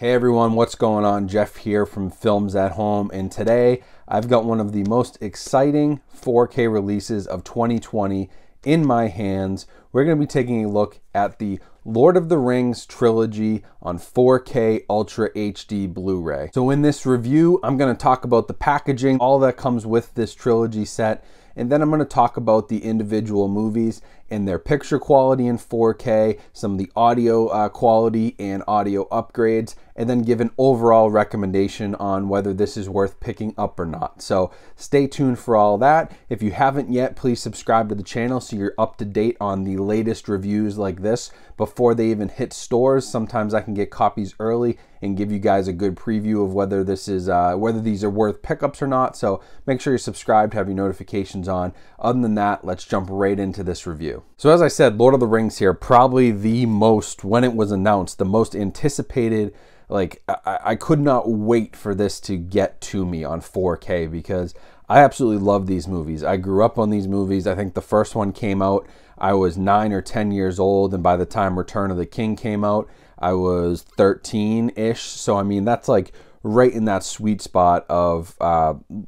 Hey everyone, what's going on? Jeff here from Films at Home, and today I've got one of the most exciting 4K releases of 2020 in my hands. We're going to be taking a look at the Lord of the Rings trilogy on 4K Ultra HD Blu-ray. So in this review, I'm going to talk about the packaging, all that comes with this trilogy set, and then I'm going to talk about the individual movies and their picture quality in 4K, some of the audio quality and audio upgrades, and then give an overall recommendation on whether this is worth picking up or not. So stay tuned for all that. If you haven't yet, please subscribe to the channel so you're up to date on the latest reviews like this before they even hit stores. Sometimes I can get copies early and give you guys a good preview of whether this is whether these are worth pickups or not. So make sure you're subscribed to have your notifications on. Other than that, let's jump right into this review. So as I said, Lord of the Rings here, probably the most, when it was announced, the most anticipated. Like I could not wait for this to get to me on 4K because I absolutely love these movies. I grew up on these movies. I think the first one came out, I was 9 or 10 years old, and by the time Return of the King came out, I was 13-ish. So I mean, that's like right in that sweet spot of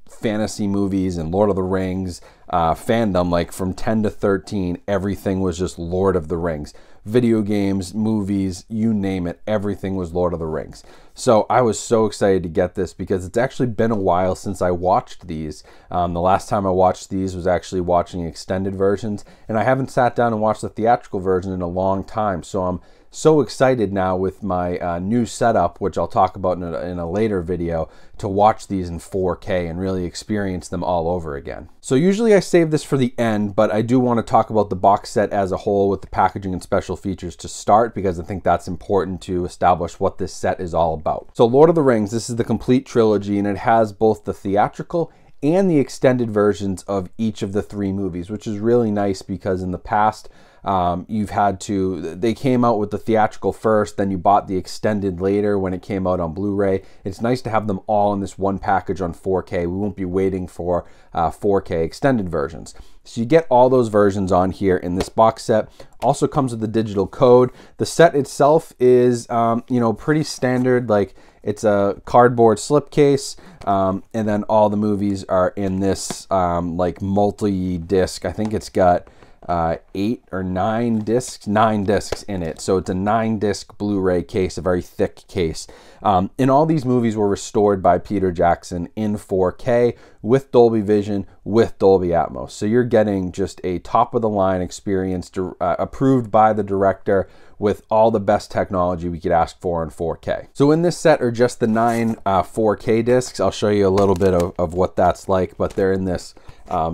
fantasy movies and Lord of the Rings fandom. Like from 10 to 13, everything was just Lord of the Rings. Video games, movies, you name it, everything was Lord of the Rings. So I was so excited to get this because it's actually been a while since I watched these. The last time I watched these was actually watching extended versions, and I haven't sat down and watched the theatrical version in a long time. So I'm so excited now with my new setup, which I'll talk about in a later video, to watch these in 4K and really experience them all over again. So usually I save this for the end, but I do want to talk about the box set as a whole with the packaging and special features to start, because I think that's important to establish what this set is all about. So Lord of the Rings, this is the complete trilogy, and it has both the theatrical and the extended versions of each of the three movies, which is really nice because in the past, they came out with the theatrical first, then you bought the extended later when it came out on Blu-ray. It's nice to have them all in this one package on 4K. We won't be waiting for 4K extended versions. So you get all those versions on here in this box set. Also comes with the digital code. The set itself is, you know, pretty standard. Like it's a cardboard slipcase, and then all the movies are in this like multi-disc. I think it's got 9 discs in it. So it's a 9-disc Blu-ray case, a very thick case. And all these movies were restored by Peter Jackson in 4K with Dolby Vision, with Dolby Atmos. So you're getting just a top-of-the-line experience approved by the director with all the best technology we could ask for in 4K. So in this set are just the 9 4K discs. I'll show you a little bit of what that's like, but they're in this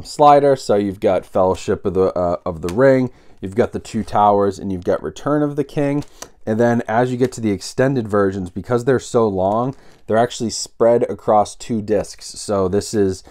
slider. So you've got Fellowship of the Ring, you've got The Two Towers, and you've got Return of the King. And then as you get to the extended versions, because they're so long, they're actually spread across 2 discs. So this is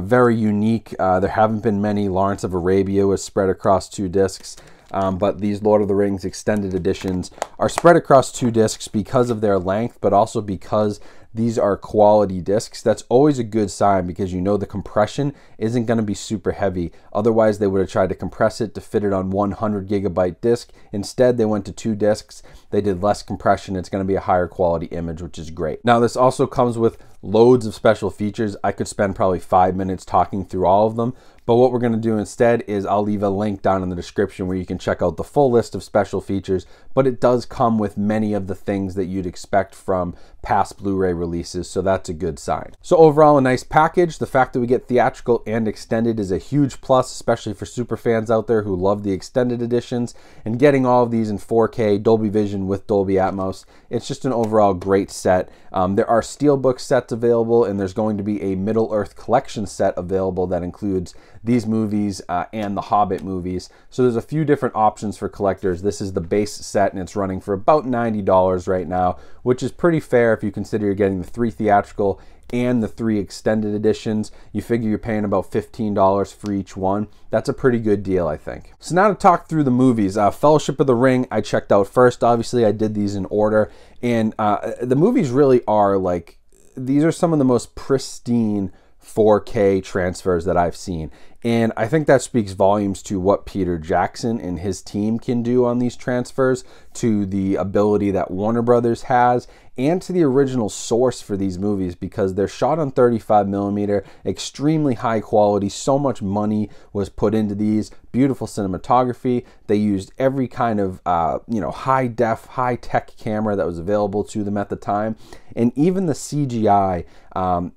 very unique. There haven't been many. Lawrence of Arabia was spread across 2 discs. But these Lord of the Rings extended editions are spread across 2 discs because of their length, but also because these are quality discs. That's always a good sign because you know the compression isn't going to be super heavy. Otherwise, they would have tried to compress it to fit it on 100 gigabyte disc. Instead, they went to 2 discs. They did less compression. It's going to be a higher quality image, which is great. Now, this also comes with loads of special features. I could spend probably 5 minutes talking through all of them, but what we're going to do instead is I'll leave a link down in the description where you can check out the full list of special features, but it does come with many of the things that you'd expect from past Blu-ray releases, so that's a good sign. So overall, a nice package. The fact that we get theatrical and extended is a huge plus, especially for super fans out there who love the extended editions, and getting all of these in 4K, Dolby Vision with Dolby Atmos, it's just an overall great set. There are Steelbook sets available, and there's going to be a Middle Earth collection set available that includes these movies and the Hobbit movies. So there's a few different options for collectors. This is the base set, and it's running for about $90 right now, which is pretty fair if you consider you're getting the 3 theatrical and the 3 extended editions. You figure you're paying about $15 for each one. That's a pretty good deal, I think. So now to talk through the movies. Fellowship of the Ring I checked out first. Obviously, I did these in order, and the movies really are like, these are some of the most pristine 4K transfers that I've seen. And I think that speaks volumes to what Peter Jackson and his team can do on these transfers to the ability that Warner Brothers has and to the original source for these movies, because they're shot on 35mm, extremely high quality. So much money was put into these, beautiful cinematography. They used every kind of high def, high tech camera that was available to them at the time. And even the CGI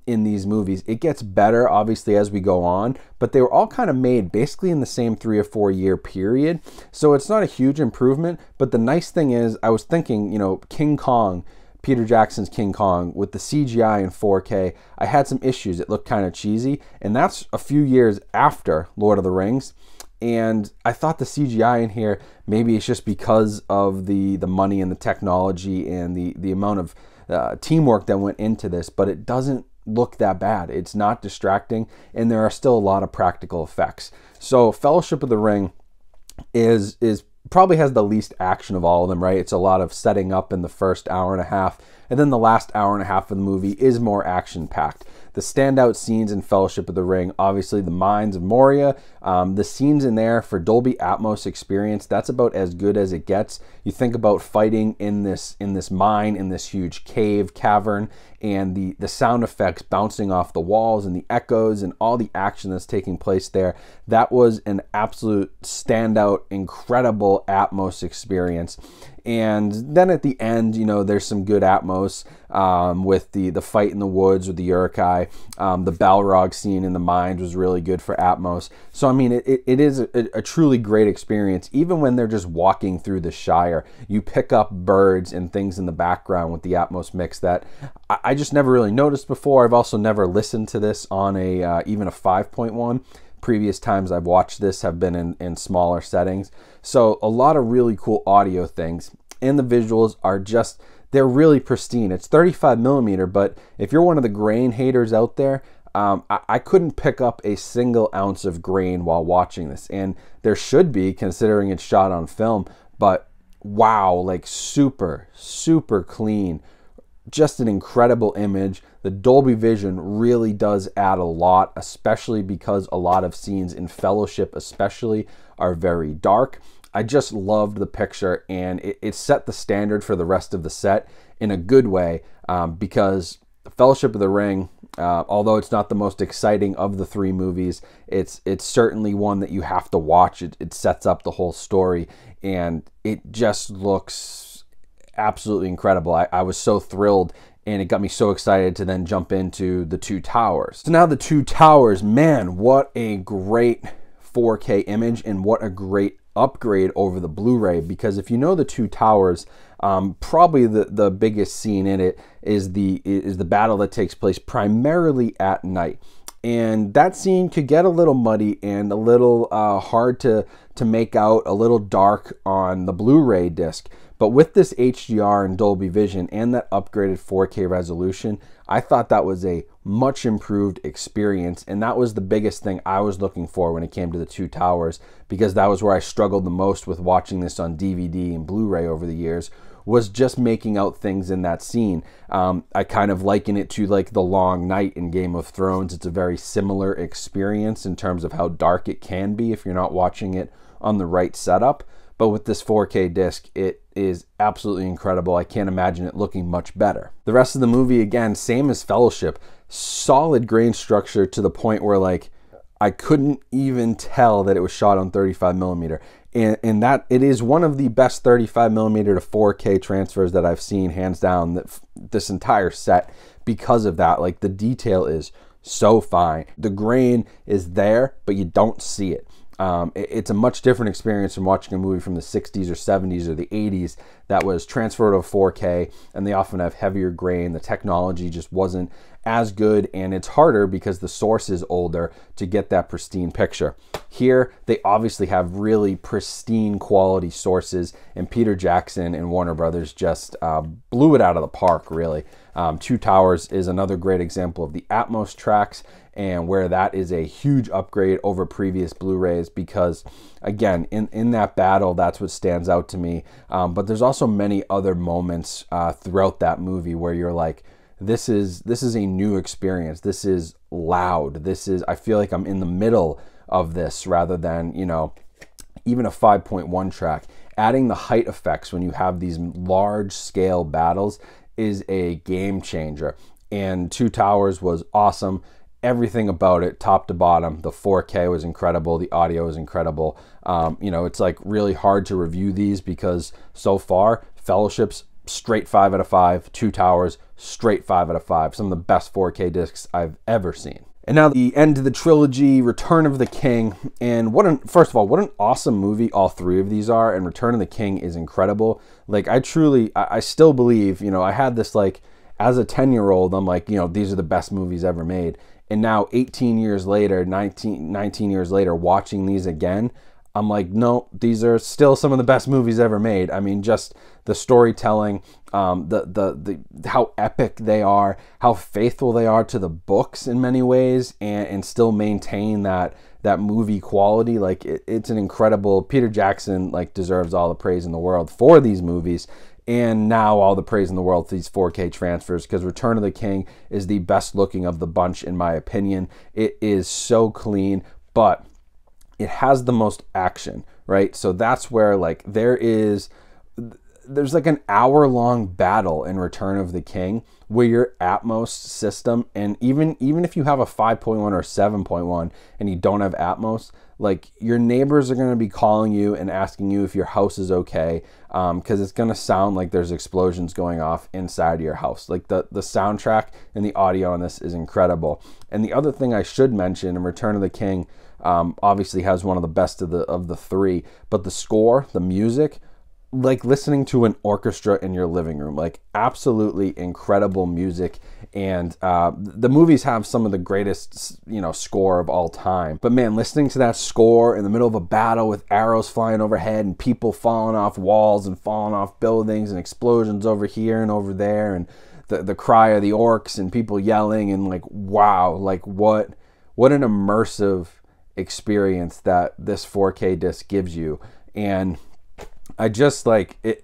in these movies, it gets better obviously as we go on, but they were all kind of made basically in the same 3 or 4 year period. So it's not a huge improvement, but the nice thing is, I was thinking, King Kong, Peter Jackson's King Kong, with the CGI in 4K, I had some issues. It looked kind of cheesy, and that's a few years after Lord of the Rings. And I thought the CGI in here, maybe it's just because of the money and the technology and the amount of teamwork that went into this, but it doesn't look that bad. It's not distracting, and there are still a lot of practical effects. So Fellowship of the Ring is probably has the least action of all of them, right? It's a lot of setting up in the first hour and a half, and then the last hour and a half of the movie is more action-packed. The standout scenes in Fellowship of the Ring, obviously the Mines of Moria, the scenes in there for Dolby Atmos experience, that's about as good as it gets. You think about fighting in this mine, in this huge cave, cavern, and the sound effects bouncing off the walls and the echoes and all the action that's taking place there. That was an absolute standout, incredible Atmos experience. And then at the end, there's some good Atmos with the fight in the woods with the Uruk-hai. The Balrog scene in the mines was really good for Atmos. So, I mean, it is a truly great experience. Even when they're just walking through the Shire, you pick up birds and things in the background with the Atmos mix that I just never really noticed before. I've also never listened to this on even a 5.1. Previous times I've watched this have been in smaller settings. So a lot of really cool audio things, and the visuals are just, they're really pristine. It's 35mm, but if you're one of the grain haters out there, I couldn't pick up a single ounce of grain while watching this, and there should be, considering it's shot on film. But wow, like super clean, just an incredible image. The Dolby Vision really does add a lot, especially because a lot of scenes in Fellowship especially are very dark. I just loved the picture, and it set the standard for the rest of the set in a good way, because Fellowship of the Ring, although it's not the most exciting of the three movies, it's certainly one that you have to watch. It sets up the whole story, and it just looks absolutely incredible. I was so thrilled, and it got me so excited to then jump into The Two Towers. So now The Two Towers, man, what a great 4K image, and what a great upgrade over the Blu-ray, because if you know The Two Towers, probably the biggest scene in it is the battle that takes place primarily at night. And that scene could get a little muddy and a little hard to make out, a little dark on the Blu-ray disc. But with this HDR and Dolby Vision and that upgraded 4K resolution, I thought that was a much improved experience, and that was the biggest thing I was looking for when it came to The Two Towers, because that was where I struggled the most with watching this on DVD and Blu-ray over the years, was just making out things in that scene. I kind of liken it to like the long night in Game of Thrones. It's a very similar experience in terms of how dark it can be if you're not watching it on the right setup. But with this 4K disc, it is absolutely incredible. I can't imagine it looking much better. The rest of the movie, again, same as Fellowship, solid grain structure to the point where like I couldn't even tell that it was shot on 35mm. And that it is one of the best 35mm to 4K transfers that I've seen, hands down, that this entire set, because of that. Like, the detail is so fine. The grain is there, but you don't see it. It's a much different experience from watching a movie from the 60s or 70s or the 80s that was transferred to 4K, and they often have heavier grain. The technology just wasn't as good, and it's harder because the source is older to get that pristine picture. Here, they obviously have really pristine quality sources, and Peter Jackson and Warner Brothers just blew it out of the park, really. Two Towers is another great example of the Atmos tracks, and where that is a huge upgrade over previous Blu-rays, because again, in that battle, that's what stands out to me. But there's also many other moments throughout that movie where you're like, this is a new experience. This is loud. This is, I feel like I'm in the middle of this, rather than, even a 5.1 track. adding the height effects when you have these large scale battles is a game changer. And Two Towers was awesome. Everything about it, top to bottom, the 4K was incredible, the audio is incredible. You know, it's like really hard to review these because so far, Fellowship's straight 5 out of 5, Two Towers, straight 5 out of 5. Some of the best 4K discs I've ever seen. And now the end of the trilogy, Return of the King. And first of all, what an awesome movie all three of these are. And Return of the King is incredible. Like I still believe, you know, I had this like, as a 10-year-old, I'm like, you know, these are the best movies ever made. And now 18 years later, 19 years later, watching these again, I'm like, no, these are still some of the best movies ever made. I mean, just the storytelling, how epic they are, how faithful they are to the books in many ways, and still maintain that movie quality. Like it's an incredible, Peter Jackson like deserves all the praise in the world for these movies. And now all the praise in the world to these 4K transfers, because Return of the King is the best looking of the bunch in my opinion. It is so clean, but it has the most action, right? So that's where like there's like an hour-long battle in Return of the King where your Atmos system, and even if you have a 5.1 or 7.1 and you don't have Atmos, like your neighbors are going to be calling you and asking you if your house is okay, because it's going to sound like there's explosions going off inside of your house. Like the soundtrack and the audio on this is incredible. And the other thing I should mention, in Return of the King obviously has one of the best of the three, but the score, the music, like listening to an orchestra in your living room, like absolutely incredible music. And the movies have some of the greatest, you know, score of all time. But man, listening to that score in the middle of a battle with arrows flying overhead and people falling off walls and falling off buildings and explosions over here and over there, and the cry of the orcs and people yelling, and like, wow, like what an immersive experience that this 4K disc gives you. And I just like it.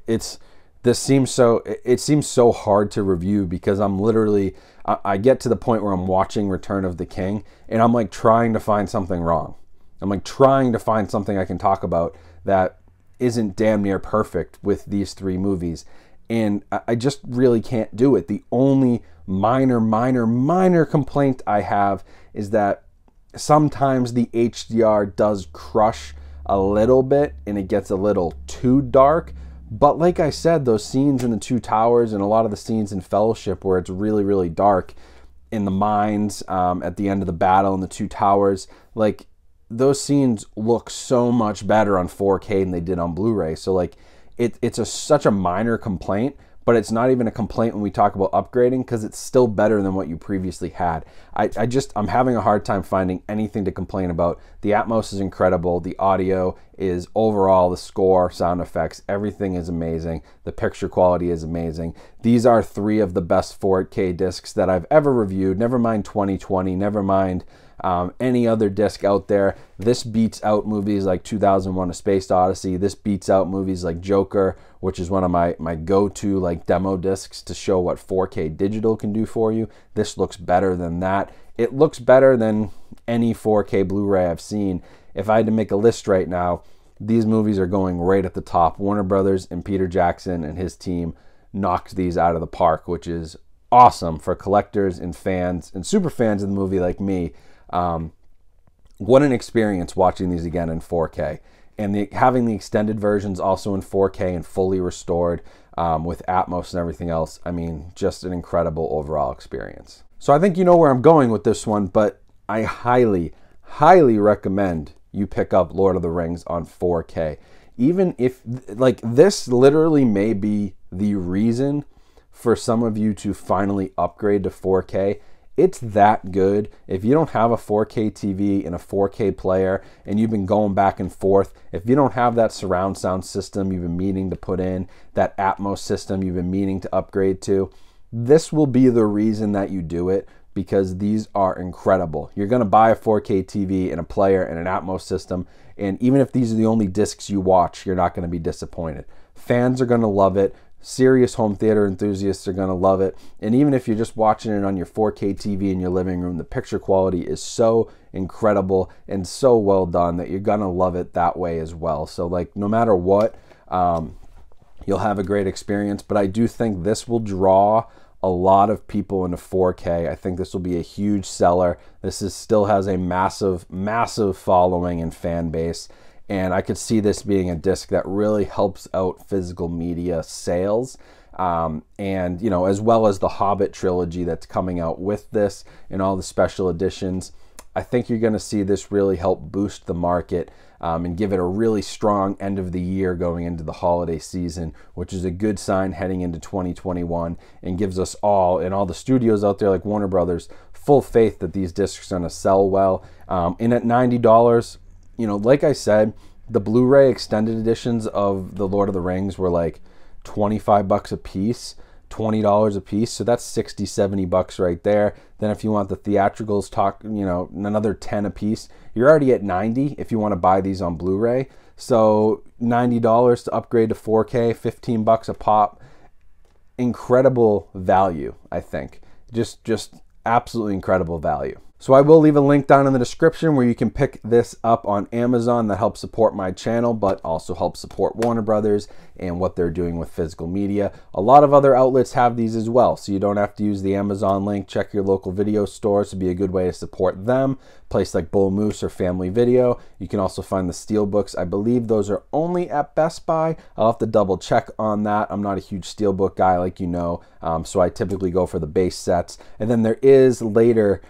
It seems so hard to review because I'm literally, I get to the point where I'm watching Return of the King and I'm like trying to find something wrong. I'm like trying to find something I can talk about that isn't damn near perfect with these three movies. And I just really can't do it. The only minor complaint I have is that sometimes the HDR does crush a little bit and it gets a little too dark. But like I said, those scenes in the Two Towers and a lot of the scenes in Fellowship where it's really dark in the mines at the end of the battle in the Two Towers, like those scenes look so much better on 4K than they did on Blu-ray. So like it's such a minor complaint, but it's not even a complaint when we talk about upgrading, because it's still better than what you previously had. I'm having a hard time finding anything to complain about. The Atmos is incredible. The audio is overall, the score, sound effects, everything is amazing. The picture quality is amazing. These are three of the best 4K discs that I've ever reviewed. Never mind 2020, never mind any other disc out there. This beats out movies like 2001: A Space Odyssey. This beats out movies like Joker, which is one of my go-to like demo discs to show what 4K digital can do for you. This looks better than that. It looks better than any 4K Blu-ray I've seen. If I had to make a list right now, these movies are going right at the top. Warner Brothers and Peter Jackson and his team knocked these out of the park, which is awesome for collectors and fans and super fans of the movie like me. What an experience watching these again in 4K. And having the extended versions also in 4K and fully restored with Atmos and everything else, I mean, just an incredible overall experience. So I think you know where I'm going with this one, but I highly recommend you pick up Lord of the Rings on 4K. Even if, like, this literally may be the reason for some of you to finally upgrade to 4K. It's that good. If you don't have a 4K TV and a 4K player and you've been going back and forth, if you don't have that surround sound system you've been meaning to put in, that Atmos system you've been meaning to upgrade to, this will be the reason that you do it, because these are incredible. You're gonna buy a 4K TV and a player and an Atmos system, and even if these are the only discs you watch, you're not gonna be disappointed. Fans are gonna love it. Serious home theater enthusiasts are going to love it. And even if you're just watching it on your 4K TV in your living room, the picture quality is so incredible and so well done that you're going to love it that way as well. So like, no matter what, You'll have a great experience, but I do think this will draw a lot of people into 4K. I think this will be a huge seller. This is still has a massive, massive following and fan base, and I could see this being a disc that really helps out physical media sales. And, you know, as well as the Hobbit trilogy that's coming out with this and all the special editions, I think you're going to see this really help boost the market and give it a really strong end of the year going into the holiday season, which is a good sign heading into 2021 and gives us all and all the studios out there like Warner Brothers full faith that these discs are going to sell well. And at $90, you know, like I said, the Blu-ray extended editions of The Lord of the Rings were like $25 a piece, $20 a piece, so that's 60, 70 bucks right there. Then if you want the theatricals, you know, another 10 a piece, you're already at 90 if you want to buy these on Blu-ray. So $90 to upgrade to 4K, 15 bucks a pop, incredible value, I think. Just absolutely incredible value. So I will leave a link down in the description where you can pick this up on Amazon. That helps support my channel, but also helps support Warner Brothers and what they're doing with physical media. A lot of other outlets have these as well, so you don't have to use the Amazon link. Check your local video stores to be a good way to support them. Place like Bull Moose or Family Video. You can also find the Steelbooks. I believe those are only at Best Buy. I'll have to double check on that. I'm not a huge Steelbook guy, like you know, so I typically go for the base sets. And then there is later,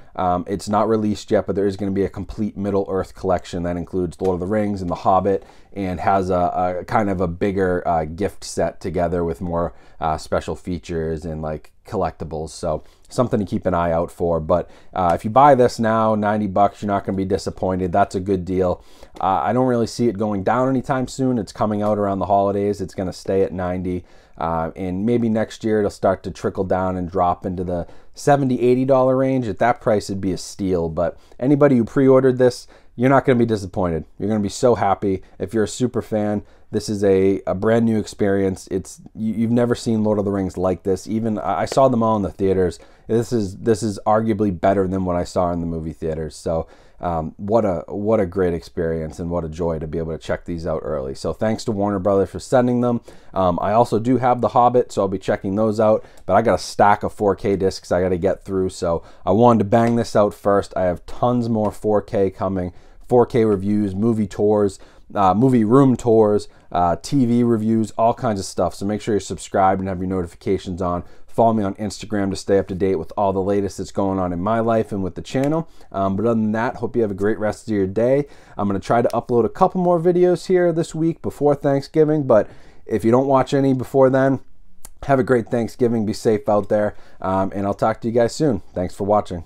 it's not released yet, but there is going to be a complete Middle Earth collection that includes Lord of the Rings and The Hobbit, and has a kind of a bigger gift set together with more special features and like collectibles. So something to keep an eye out for. But if you buy this now, 90 bucks, you're not going to be disappointed. That's a good deal. I don't really see it going down anytime soon. It's coming out around the holidays. It's going to stay at 90. And maybe next year it'll start to trickle down and drop into the $70, $80 range. At that price, it'd be a steal. But anybody who pre-ordered this, you're not going to be disappointed. You're going to be so happy. If you're a super fan, this is a brand new experience. It's you've never seen Lord of the Rings like this. Even I saw them all in the theaters. This is arguably better than what I saw in the movie theaters. So what a great experience, and what a joy to be able to check these out early. So thanks to Warner Brothers for sending them. I also do have The Hobbit, so I'll be checking those out, but I got a stack of 4K discs I got to get through, so I wanted to bang this out first. I have tons more 4K coming, 4K reviews, movie tours, movie room tours, TV reviews, all kinds of stuff. So make sure you're subscribed and have your notifications on. Follow me on Instagram to stay up to date with all the latest that's going on in my life and with the channel. But other than that, hope you have a great rest of your day. I'm going to try to upload a couple more videos here this week before Thanksgiving, but if you don't watch any before then, have a great Thanksgiving. Be safe out there, and I'll talk to you guys soon. Thanks for watching.